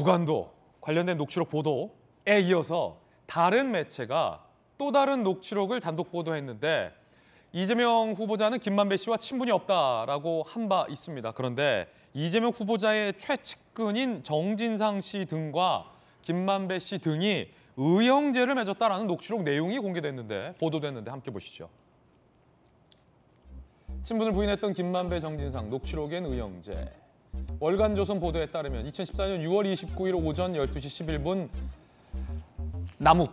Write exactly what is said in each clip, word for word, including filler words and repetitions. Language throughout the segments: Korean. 무관도 관련된 녹취록 보도에 이어서 다른 매체가 또 다른 녹취록을 단독 보도했는데 이재명 후보자는 김만배 씨와 친분이 없다라고 한 바 있습니다. 그런데 이재명 후보자의 최측근인 정진상 씨 등과 김만배 씨 등이 의형제를 맺었다라는 녹취록 내용이 공개됐는데 보도됐는데 함께 보시죠. 친분을 부인했던 김만배, 정진상, 녹취록엔 의형제. 월간조선 보도에 따르면 이천십사 년 유월 이십구일 오전 열두 시 십일 분 남욱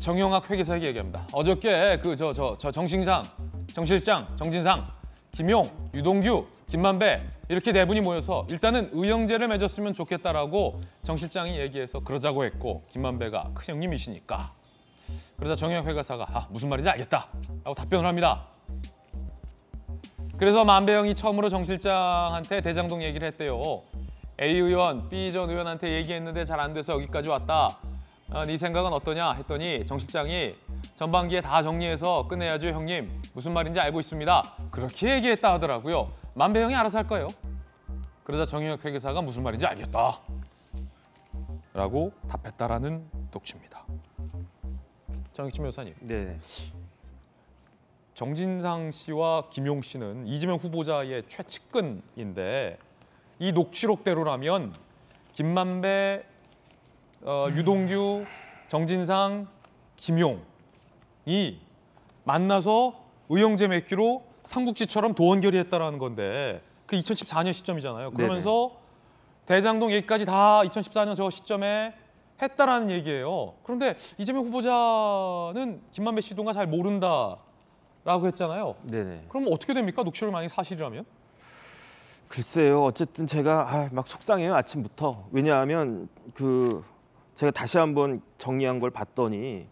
정영학 회계사에게 얘기합니다. 어저께 그 저 저 저 정신상, 정 실장, 정진상, 김용, 유동규, 김만배 이렇게 네 분이 모여서 일단은 의형제를 맺었으면 좋겠다라고 정 실장이 얘기해서 그러자고 했고 김만배가 큰 형님이시니까 그러자 정영학 회계사가 아, 무슨 말인지 알겠다라고 답변을 합니다. 그래서 만배 형이 처음으로 정 실장한테 대장동 얘기를 했대요. A 의원, B 전 의원한테 얘기했는데 잘 안 돼서 여기까지 왔다. 어, 네 생각은 어떠냐 했더니 정 실장이 전반기에 다 정리해서 끝내야죠 형님. 무슨 말인지 알고 있습니다. 그렇게 얘기했다 하더라고요. 만배 형이 알아서 할 거예요. 그러자 정영학 회계사가 무슨 말인지 알겠다. 라고 답했다라는 녹취입니다. 정익진 변호사님. 네. 정진상 씨와 김용 씨는 이재명 후보자의 최측근인데 이 녹취록대로라면 김만배, 어, 유동규, 정진상, 김용이 만나서 의형제 맺기로 삼국지처럼 도원결의했다라는 건데 그 이천십사 년 시점이잖아요. 그러면서 네네. 대장동 얘기까지 다 이천십사 년 저 시점에 했다라는 얘기예요. 그런데 이재명 후보자는 김만배 씨 동가 잘 모른다. 라고 했잖아요. 네네. 그럼 어떻게 됩니까? 녹취록이 만약 사실이라면? 글쎄요. 어쨌든 제가 아, 막 속상해요. 아침부터. 왜냐하면 그 제가 다시 한번 정리한 걸 봤더니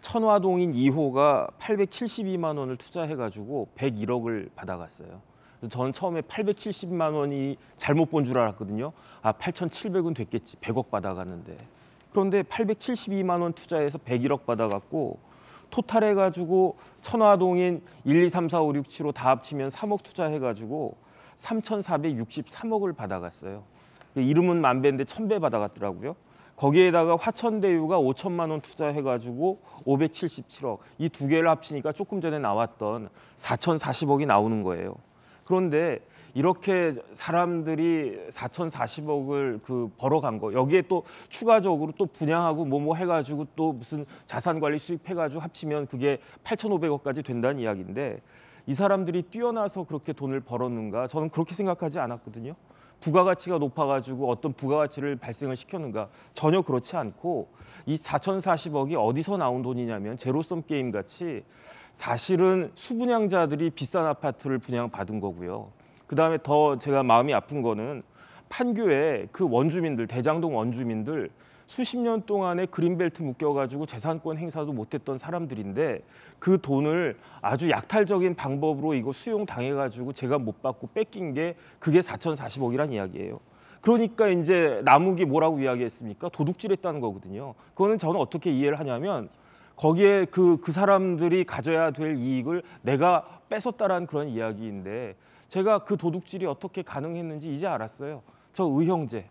천화동인 이 호가 팔백칠십이만 원을 투자해가지고 백일억을 받아갔어요. 그래서 저는 처음에 팔백칠십만 원이 잘못 본 줄 알았거든요. 아, 팔천칠백은 됐겠지. 백억 받아갔는데. 그런데 팔백칠십이만 원 투자해서 백일억 받아갔고 토탈 해가지고 천화동인 일, 이, 삼, 사, 오, 육, 칠로 다 합치면 삼억 투자해가지고 삼천사백육십삼억을 받아갔어요. 이름은 만배인데 천배 받아갔더라고요. 거기에다가 화천대유가 오천만 원 투자해가지고 오백칠십칠억. 이 두 개를 합치니까 조금 전에 나왔던 사천사십억이 나오는 거예요. 그런데 이렇게 사람들이 사천사십억을 그 벌어간 거 여기에 또 추가적으로 또 분양하고 뭐뭐 해가지고 또 무슨 자산관리 수입해가지고 합치면 그게 팔천오백억까지 된다는 이야기인데 이 사람들이 뛰어나서 그렇게 돈을 벌었는가 저는 그렇게 생각하지 않았거든요. 부가가치가 높아가지고 어떤 부가가치를 발생을 시켰는가 전혀 그렇지 않고 이 사천사십억이 어디서 나온 돈이냐면 제로섬 게임같이 사실은 수분양자들이 비싼 아파트를 분양받은 거고요. 그다음에 더 제가 마음이 아픈 거는 판교에 그 원주민들, 대장동 원주민들 수십 년 동안에 그린벨트 묶여가지고 재산권 행사도 못했던 사람들인데 그 돈을 아주 약탈적인 방법으로 이거 수용당해가지고 제가 못 받고 뺏긴 게 그게 사천사십억이란 이야기예요. 그러니까 이제 남욱이 뭐라고 이야기했습니까? 도둑질했다는 거거든요. 그거는 저는 어떻게 이해를 하냐면 거기에 그, 그 사람들이 가져야 될 이익을 내가 뺏었다라는 그런 이야기인데 제가 그 도둑질이 어떻게 가능했는지 이제 알았어요. 저 의형제,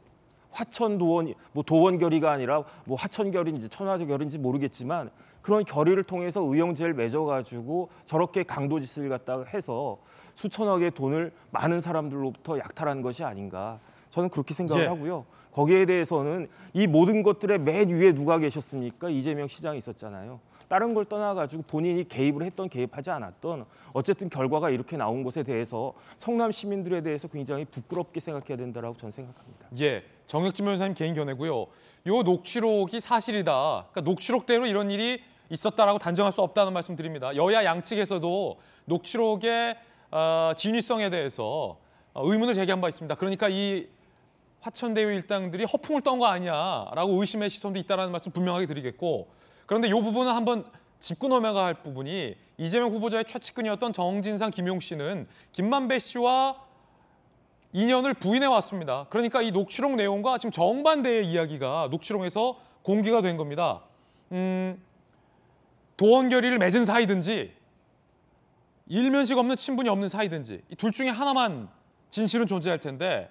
화천도원, 뭐 도원결의가 아니라 뭐 화천결의인지 천화결의인지 모르겠지만 그런 결의를 통해서 의형제를 맺어가지고 저렇게 강도짓을 갖다가 해서 수천억의 돈을 많은 사람들로부터 약탈한 것이 아닌가. 저는 그렇게 생각을 예. 하고요. 거기에 대해서는 이 모든 것들의 맨 위에 누가 계셨습니까? 이재명 시장이 있었잖아요. 다른 걸 떠나가지고 본인이 개입을 했던 개입하지 않았던 어쨌든 결과가 이렇게 나온 것에 대해서 성남 시민들에 대해서 굉장히 부끄럽게 생각해야 된다라고 저는 생각합니다. 예, 정혁진 변호사님 개인 견해고요. 요 녹취록이 사실이다. 그러니까 녹취록대로 이런 일이 있었다라고 단정할 수 없다는 말씀 드립니다. 여야 양측에서도 녹취록의 어, 진위성에 대해서 의문을 제기한 바 있습니다. 그러니까 이 화천대유 일당들이 허풍을 떤 거 아니야라고 의심의 시선도 있다라는 말씀 분명하게 드리겠고 그런데 이 부분은 한번 짚고 넘어가야 할 부분이 이재명 후보자의 최측근이었던 정진상, 김용 씨는 김만배 씨와 인연을 부인해 왔습니다. 그러니까 이 녹취록 내용과 지금 정반대의 이야기가 녹취록에서 공개가 된 겁니다. 음, 도원 결의를 맺은 사이든지 일면식 없는 친분이 없는 사이든지 둘 중에 하나만 진실은 존재할 텐데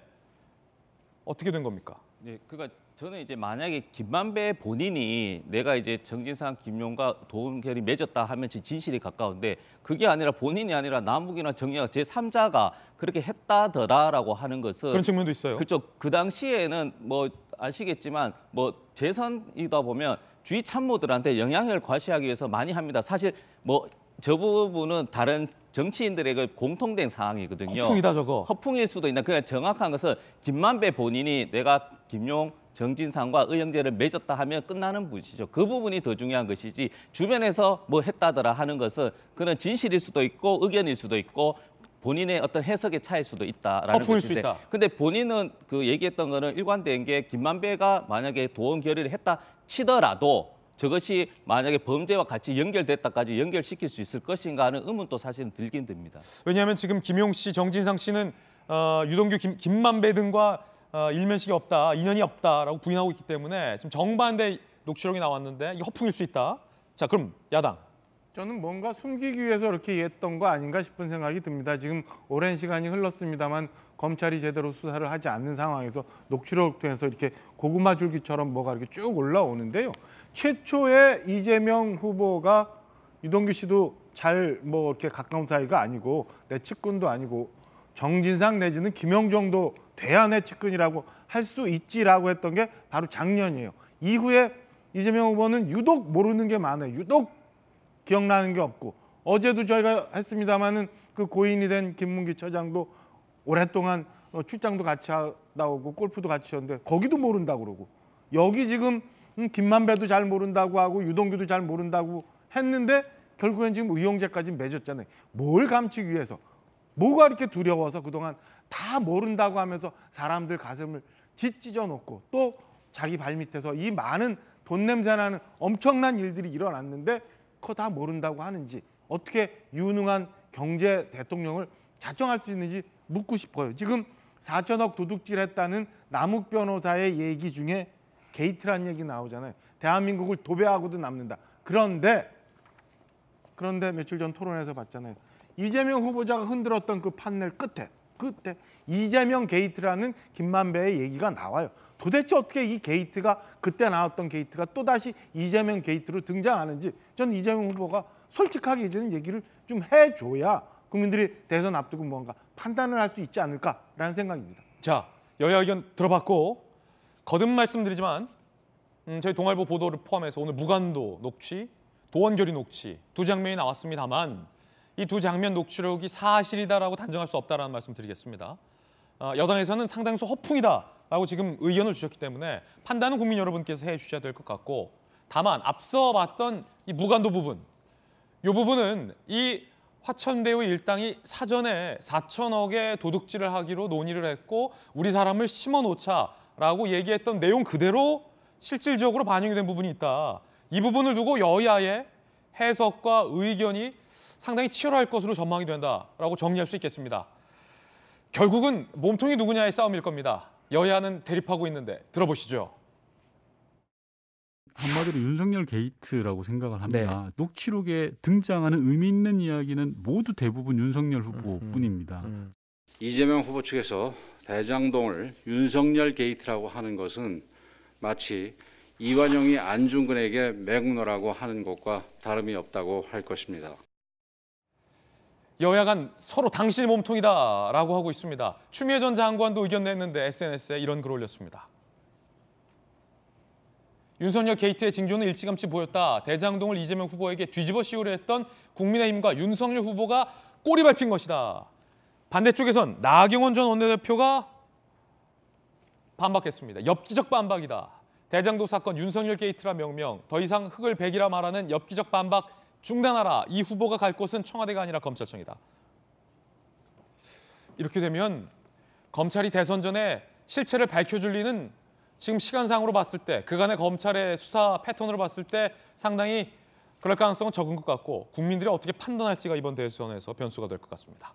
어떻게 된 겁니까? 네, 그러니까 저는 이제 만약에 김만배 본인이 내가 이제 정진상, 김용과 도움결이 맺었다 하면 진실이 가까운데 그게 아니라 본인이 아니라 남욱이나 정영재 제삼자가 그렇게 했다더라라고 하는 것은 그런 측면도 있어요. 그렇죠. 그 당시에는 뭐 아시겠지만 뭐 재선이다 보면 주위 참모들한테 영향을 과시하기 위해서 많이 합니다. 사실 뭐 저 부분은 다른 정치인들에게 공통된 상황이거든요. 허풍이다 저거. 허풍일 수도 있나. 그냥 정확한 것은 김만배 본인이 내가 김용, 정진상과 의형제를 맺었다 하면 끝나는 분이죠. 그 부분이 더 중요한 것이지 주변에서 뭐 했다더라 하는 것은 그런 진실일 수도 있고 의견일 수도 있고 본인의 어떤 해석의 차일 수도 있다라는 것인데, 근데 본인은 그 얘기했던 거는 일관된 게 김만배가 만약에 도원 결의를 했다 치더라도 저것이 만약에 범죄와 같이 연결됐다까지 연결시킬 수 있을 것인가 하는 의문도 사실은 들긴 듭니다. 왜냐하면 지금 김용 씨, 정진상 씨는 어, 유동규, 김, 김만배 등과 어, 일면식이 없다, 인연이 없다라고 부인하고 있기 때문에 지금 정반대 녹취록이 나왔는데 이게 허풍일 수 있다. 자, 그럼 야당. 저는 뭔가 숨기기 위해서 이렇게 얘기했던 거 아닌가 싶은 생각이 듭니다. 지금 오랜 시간이 흘렀습니다만 검찰이 제대로 수사를 하지 않는 상황에서 녹취록을 통해서 이렇게 고구마 줄기처럼 뭐가 이렇게 쭉 올라오는데요. 최초에 이재명 후보가 유동규 씨도 잘 뭐 이렇게 가까운 사이가 아니고 내 측근도 아니고 정진상 내지는 김용 정도 돼야 내 측근이라고 할 수 있지라고 했던 게 바로 작년이에요. 이후에 이재명 후보는 유독 모르는 게 많아요. 유독 기억나는 게 없고 어제도 저희가 했습니다마는 그 고인이 된 김문기 처장도 오랫동안 출장도 같이 나오고 골프도 같이 쳤는데 거기도 모른다고 그러고 여기 지금 김만배도 잘 모른다고 하고 유동규도 잘 모른다고 했는데 결국엔 지금 의형제까지 맺었잖아요. 뭘 감추기 위해서 뭐가 이렇게 두려워서 그동안 다 모른다고 하면서 사람들 가슴을 짓찢어 놓고 또 자기 발밑에서 이 많은 돈 냄새 나는 엄청난 일들이 일어났는데 다 모른다고 하는지 어떻게 유능한 경제 대통령을 자청할 수 있는지 묻고 싶어요. 지금 사천억 도둑질했다는 남욱 변호사의 얘기 중에 게이트란 얘기 나오잖아요. 대한민국을 도배하고도 남는다. 그런데 그런데 며칠 전 토론에서 봤잖아요. 이재명 후보자가 흔들었던 그 판넬 끝에 끝에 이재명 게이트라는 김만배의 얘기가 나와요. 도대체 어떻게 이 게이트가 그때 나왔던 게이트가 또다시 이재명 게이트로 등장하는지 저는 이재명 후보가 솔직하게 이제는 얘기를 좀 해줘야 국민들이 대선 앞두고 뭔가 판단을 할 수 있지 않을까라는 생각입니다. 자, 여야 의견 들어봤고 거듭 말씀드리지만 음, 저희 동아일보 보도를 포함해서 오늘 무관도 녹취, 도원결의 녹취 두 장면이 나왔습니다만 이 두 장면 녹취록이 사실이다라고 단정할 수 없다라는 말씀 드리겠습니다. 어, 여당에서는 상당수 허풍이다. 라고 지금 의견을 주셨기 때문에 판단은 국민 여러분께서 해주셔야 될 것 같고 다만 앞서 봤던 이 무관도 부분 이 부분은 이 화천대유 일당이 사전에 사천억의 도둑질을 하기로 논의를 했고 우리 사람을 심어놓자라고 얘기했던 내용 그대로 실질적으로 반영이 된 부분이 있다. 이 부분을 두고 여야의 해석과 의견이 상당히 치열할 것으로 전망이 된다라고 정리할 수 있겠습니다. 결국은 몸통이 누구냐의 싸움일 겁니다. 여야는 대립하고 있는데 들어보시죠. 한마디로 윤석열 게이트라고 생각을 합니다. 네. 녹취록에 등장하는 의미 있는 이야기는 모두 대부분 윤석열 후보뿐입니다. 음, 음. 이재명 후보 측에서 대장동을 윤석열 게이트라고 하는 것은 마치 이완용이 안중근에게 매국노라고 하는 것과 다름이 없다고 할 것입니다. 여야 간 서로 당신의 몸통이다라고 하고 있습니다. 추미애 전 장관도 의견 냈는데 에스엔에스에 이런 글을 올렸습니다. 윤석열 게이트의 징조는 일찌감치 보였다. 대장동을 이재명 후보에게 뒤집어 씌우려 했던 국민의힘과 윤석열 후보가 꼬리 밟힌 것이다. 반대쪽에선 나경원 전 원내대표가 반박했습니다. 엽기적 반박이다. 대장동 사건 윤석열 게이트라 명명, 더 이상 흙을 베기라 말하는 엽기적 반박 중단하라. 이 후보가 갈 곳은 청와대가 아니라 검찰청이다. 이렇게 되면 검찰이 대선 전에 실체를 밝혀줄 리는 지금 시간상으로 봤을 때 그간의 검찰의 수사 패턴으로 봤을 때 상당히 그럴 가능성은 적은 것 같고 국민들이 어떻게 판단할지가 이번 대선에서 변수가 될 것 같습니다.